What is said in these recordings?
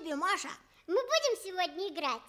тебе, Маша? Мы будем сегодня играть?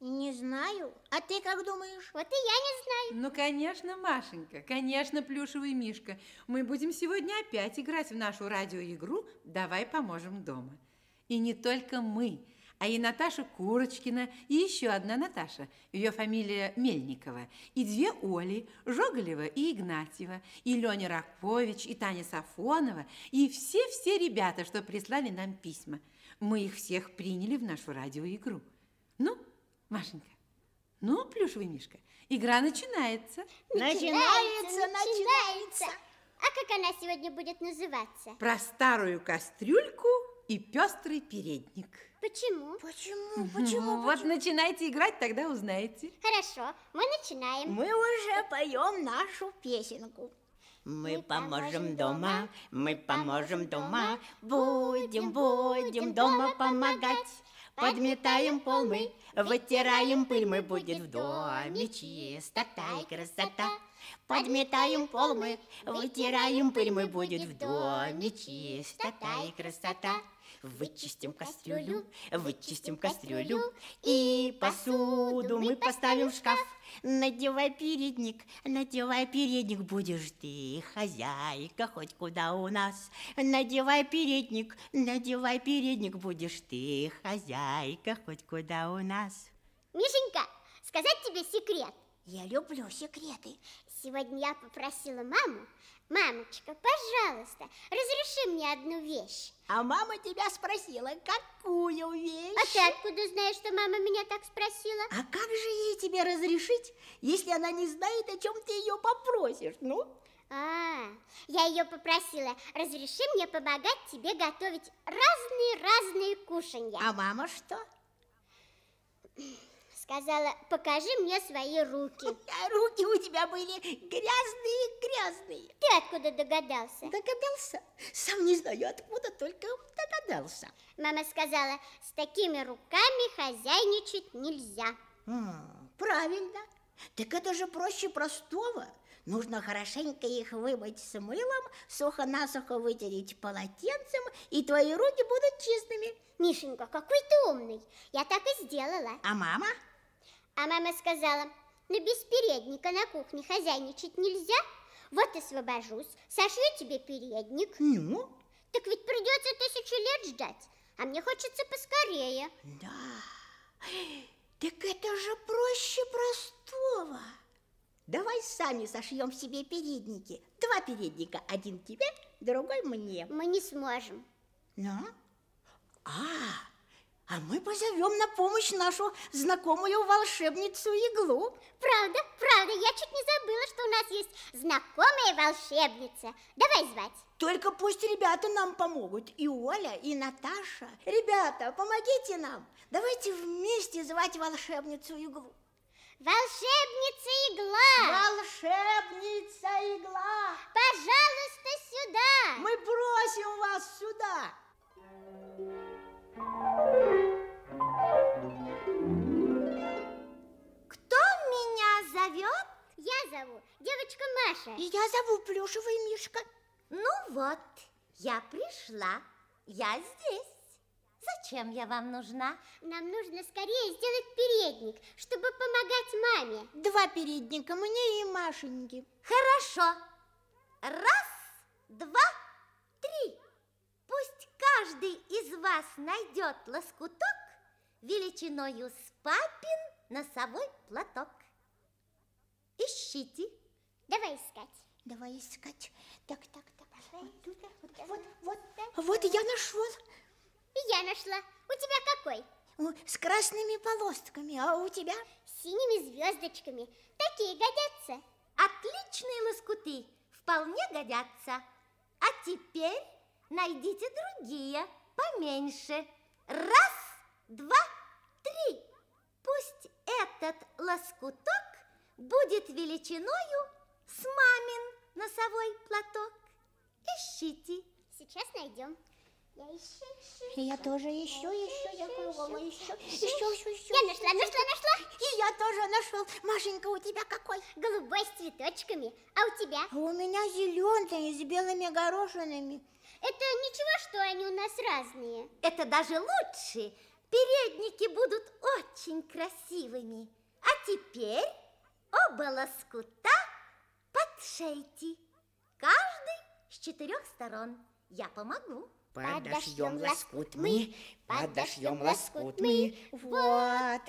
Не знаю. А ты как думаешь? Вот и я не знаю. Ну, конечно, Машенька, конечно, плюшевый мишка. Мы будем сегодня опять играть в нашу радиоигру «Давай поможем дома». И не только мы, а и Наташа Курочкина, и еще одна Наташа, ее фамилия Мельникова, и две Оли, Жоголева и Игнатьева, и Лёня Ракович, и Таня Сафонова, и все-все ребята, что прислали нам письма. Мы их всех приняли в нашу радиоигру. Ну, Машенька, ну, плюшевый мишка, игра начинается. Начинается. А как она сегодня будет называться? Про старую кастрюльку и пестрый передник. Почему? Почему? Вот начинайте играть, тогда узнаете. Хорошо, мы начинаем. Мы уже поем нашу песенку. Мы поможем дома, мы поможем дома, будем дома помогать. Подметаем пол мы, вытираем пыль, мы будет в доме чистота и красота. Подметаем пол мы, вытираем пыль, мы будет в доме чистота и красота. Вычистим кастрюлю и посуду мы поставим в шкаф. Надевай передник, будешь ты хозяйка хоть куда у нас. Надевай передник, будешь ты хозяйка хоть куда у нас. Мишенька, сказать тебе секрет? Я люблю секреты. Сегодня я попросила маму: мамочка, пожалуйста, разреши мне одну вещь. А мама тебя спросила, какую вещь? А ты откуда знаешь, что мама меня так спросила? А как же ей тебе разрешить, если она не знает, о чем ты ее попросишь, ну? Я ее попросила: разреши мне помогать тебе готовить разные-разные кушанья. А мама что? Сказала: покажи мне свои руки. А руки у тебя были грязные. Ты откуда догадался? Догадался? Сам не знаю, откуда, только догадался. Мама сказала: с такими руками хозяйничать нельзя. Правильно. Так это же проще простого. Нужно хорошенько их вымыть с мылом, сухо-насухо вытереть полотенцем, и твои руки будут чистыми. Мишенька, какой ты умный. Я так и сделала. А мама? А мама сказала: но без передника на кухне хозяйничать нельзя. Вот освобожусь, сошью тебе передник. Ну? Так ведь придется 1000 лет ждать, а мне хочется поскорее. Да, так это же проще простого. Давай сами сошьем себе передники. 2 передника, один тебе, другой мне. Мы не сможем. Ну? А мы позовем на помощь нашу знакомую волшебницу Иглу. Правда, я чуть не забыла, что у нас есть знакомая волшебница. Давай звать. Только пусть ребята нам помогут, и Оля, и Наташа. Ребята, помогите нам. Давайте вместе звать волшебницу Иглу. Волшебница Игла! Волшебница Игла! Пожалуйста, сюда! Мы просим вас сюда! Кто меня зовет? Я зову девочка Маша. И я зову плюшевый мишка. Ну вот, я пришла, я здесь. Зачем я вам нужна? Нам нужно скорее сделать передник, чтобы помогать маме. 2 передника мне и Машеньке. Хорошо. 1, 2, 3. Пусть каждый из вас найдет лоскуток величиною с папин носовой платок. Ищите. Давай искать. Так. Вот я нашел. И я нашла. У тебя какой? С красными полосками, а у тебя? С синими звездочками. Такие годятся. Отличные лоскуты, вполне годятся. А теперь найдите другие, поменьше. 1, 2, 3. Пусть этот лоскуток будет величиною с мамин носовой платок. Ищите. Сейчас найдем. Я ищу. Я тоже ищу. Я кругом ищу. Я нашла. И я тоже нашел. Машенька, у тебя какой? Голубой с цветочками. А у тебя? А у меня зеленый с белыми горошинами. Это ничего, что они у нас разные. Это даже лучше. Передники будут очень красивыми. А теперь оба лоскута подшейте. Каждый с 4 сторон. Я помогу. Подошьем лоскут мы, подошьем лоскут мы. Вот,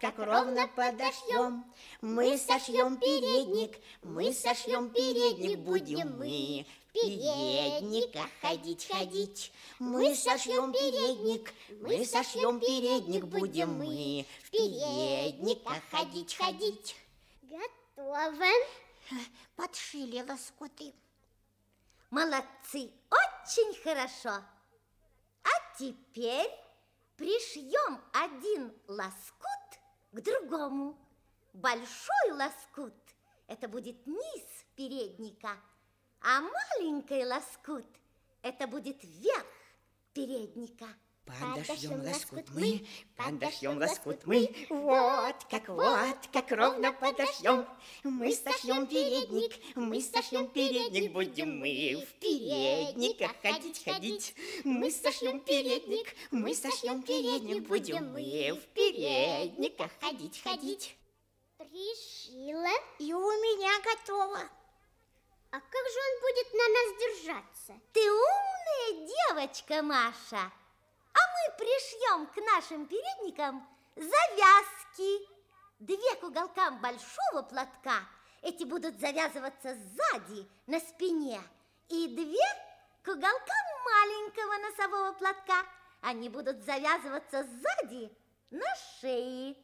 как ровно подошьем. Мы сошьем передник, мы сошьем передник. Будем мы в передниках ходить. Мы сошьем передник, мы сошьем передник. Будем мы в передниках ходить. Готово. Подшили лоскуты. Молодцы, очень хорошо. А теперь пришьем один лоскут к другому. Большой лоскут – это будет низ передника, а маленький лоскут – это будет верх передника. Подошьем лоскут мы, подошьем лоскут мы. Вот, как ровно подошьем. Мы сошьем передник, мы сошьем передник. Будем мы в передниках ходить. Мы сошьем передник, мы сошьем передник. Будем мы в передниках ходить. Пришила. И у меня готово. А как же он будет на нас держаться? Ты умная девочка, Маша. А мы пришьем к нашим передникам завязки. 2 к уголкам большого платка. Эти будут завязываться сзади на спине. И 2 к уголкам маленького носового платка. Они будут завязываться сзади на шее.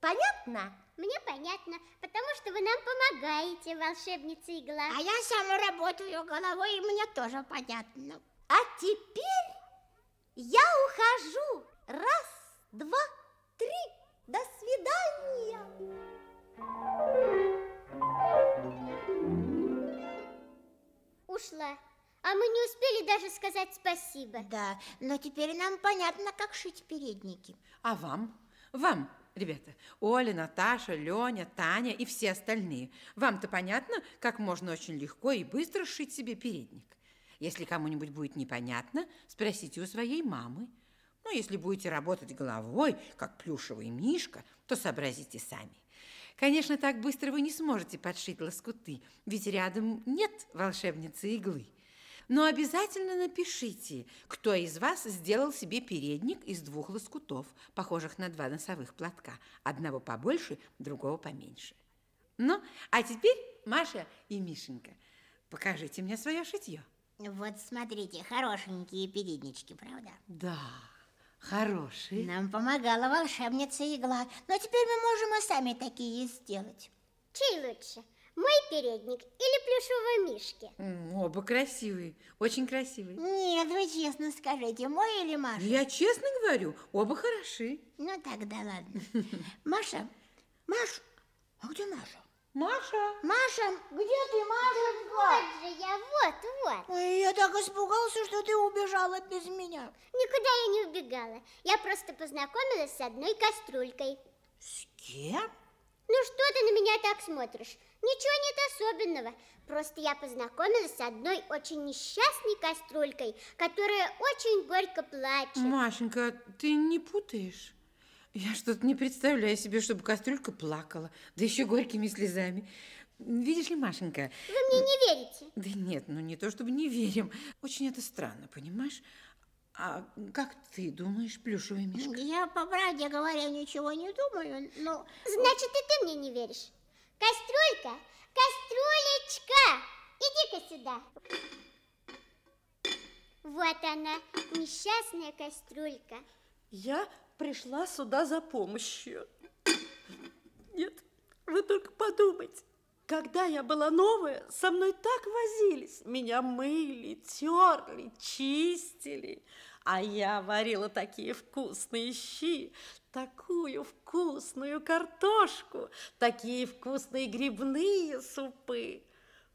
Понятно? Мне понятно, потому что вы нам помогаете, волшебница Игла. А я сама работаю головой, и мне тоже понятно. А теперь... я ухожу. 1, 2, 3. До свидания. Ушла. А мы не успели даже сказать спасибо. Да, но теперь нам понятно, как шить передники. А вам? Вам, ребята. Оля, Наташа, Лёня, Таня и все остальные. Вам-то понятно, как можно очень легко и быстро сшить себе передник? Если кому-нибудь будет непонятно, спросите у своей мамы. Но если будете работать головой, как плюшевый мишка, то сообразите сами. Конечно, так быстро вы не сможете подшить лоскуты, ведь рядом нет волшебницы иглы. Но обязательно напишите, кто из вас сделал себе передник из 2 лоскутов, похожих на 2 носовых платка, одного побольше, другого поменьше. Ну, а теперь, Маша и Мишенька, покажите мне свое шитье. Вот, смотрите, хорошенькие переднички, правда? Да, хорошие. Нам помогала волшебница Игла, но теперь мы можем и сами такие сделать. Чей лучше, мой передник или плюшевого мишки? Оба красивые, очень красивые. Нет, вы честно скажите, мой или Маша? Я честно говорю, оба хороши. Ну, тогда ладно. Маша, Маш, а где Маша? Маша? Маша, где ты, Машенька? Вот же я, вот. Ой, я так испугался, что ты убежала без меня. Никуда я не убегала. Я просто познакомилась с одной кастрюлькой. С кем? Ну что ты на меня так смотришь? Ничего нет особенного. Просто я познакомилась с одной очень несчастной кастрюлькой, которая очень горько плачет. Машенька, ты не путаешь. Я что-то не представляю себе, чтобы кастрюлька плакала, да еще горькими слезами. Видишь ли, Машенька... Вы мне не верите? Да нет, ну не то чтобы не верим. Очень это странно, понимаешь? А как ты думаешь, плюшевый мишка? Я, по правде говоря, ничего не думаю, но... Значит, и ты мне не веришь. Кастрюлька, кастрюлечка, иди-ка сюда. Вот она, несчастная кастрюлька. Я... пришла сюда за помощью. Нет, вы только подумайте. Когда я была новая, со мной так возились. Меня мыли, терли, чистили. А я варила такие вкусные щи, такую вкусную картошку, такие вкусные грибные супы.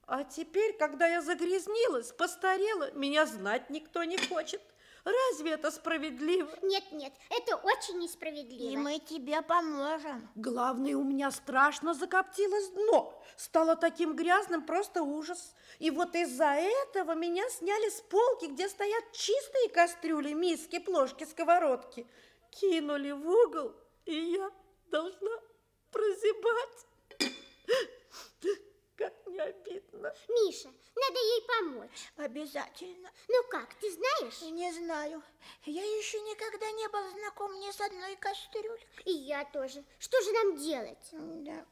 А теперь, когда я загрязнилась, постарела, меня знать никто не хочет. Разве это справедливо? Нет, нет, это очень несправедливо. И мы тебе поможем. Главное, у меня страшно закоптилось дно. Стало таким грязным, просто ужас. И вот из-за этого меня сняли с полки, где стоят чистые кастрюли, миски, плошки, сковородки. кинули в угол, и я должна прозябать. Как не обидно. Миша, надо ей помочь. Обязательно. Ну как, ты знаешь? Не знаю. Я еще никогда не был знаком ни с одной кастрюлькой. И я тоже. Что же нам делать? Да.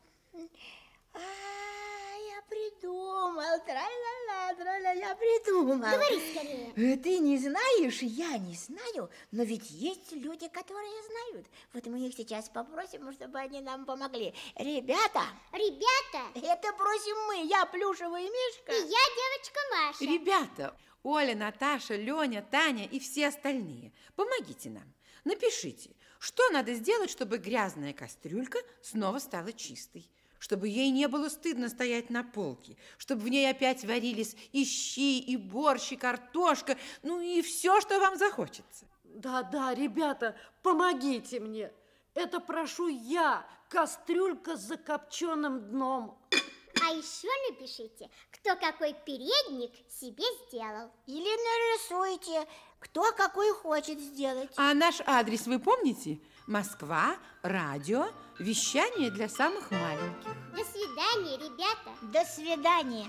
Я придумал. Тра-ла-ла, тра-ла, я придумал. Говори скорее. Ты не знаешь, я не знаю, но ведь есть люди, которые знают. Вот мы их сейчас попросим, чтобы они нам помогли. Ребята. Ребята. Это просим мы. Я плюшевая мишка. И я девочка Маша. Ребята, Оля, Наташа, Лёня, Таня и все остальные, помогите нам. Напишите, что надо сделать, чтобы грязная кастрюлька снова стала чистой. Чтобы ей не было стыдно стоять на полке, чтобы в ней опять варились и щи, и борщ, и картошка, ну и все, что вам захочется. Да-да, ребята, помогите мне. Это прошу я, кастрюлька с закопченным дном. А еще напишите, кто какой передник себе сделал. Или нарисуйте, кто какой хочет сделать. А наш адрес вы помните? Москва, радио, вещание для самых маленьких. До свидания, ребята. До свидания.